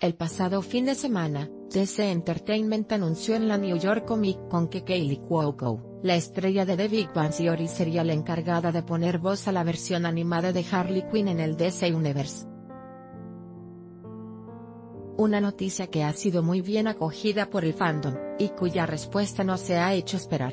El pasado fin de semana, DC Entertainment anunció en la New York Comic-Con que Kaley Cuoco, la estrella de The Big Bang Theory, sería la encargada de poner voz a la versión animada de Harley Quinn en el DC Universe. Una noticia que ha sido muy bien acogida por el fandom, y cuya respuesta no se ha hecho esperar.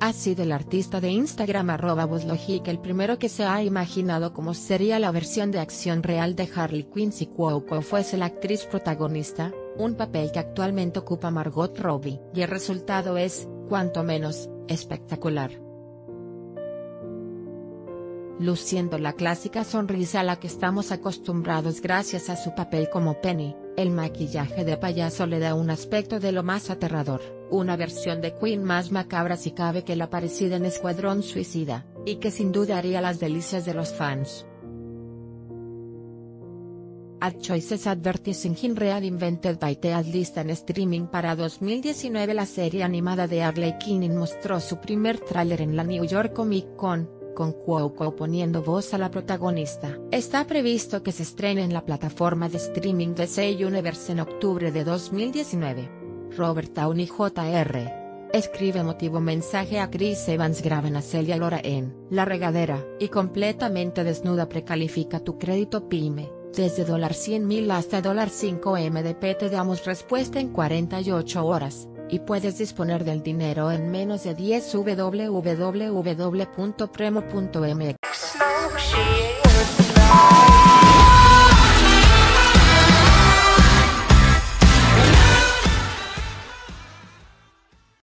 Ha sido el artista de Instagram @vozlogic el primero que se ha imaginado cómo sería la versión de acción real de Harley Quinn si Cuoco fuese la actriz protagonista, un papel que actualmente ocupa Margot Robbie. Y el resultado es, cuanto menos, espectacular. Luciendo la clásica sonrisa a la que estamos acostumbrados gracias a su papel como Penny, el maquillaje de payaso le da un aspecto de lo más aterrador, una versión de Quinn más macabra si cabe que la aparecida en Escuadrón Suicida, y que sin duda haría las delicias de los fans. Ad Choices Advertising Read Invented by Tead List en streaming para 2019. La serie animada de Harley Quinn mostró su primer tráiler en la New York Comic Con, con Cuoco poniendo voz a la protagonista. Está previsto que se estrene en la plataforma de streaming DC Universe en octubre de 2019. Robert Downey Jr. escribe emotivo mensaje a Chris Evans, graban a Celia Lora en La Regadera, y completamente desnuda precalifica tu crédito pyme, desde $100,000 hasta $5M. Te damos respuesta en 48 horas. Y puedes disponer del dinero en menos de 10 www.premo.mx.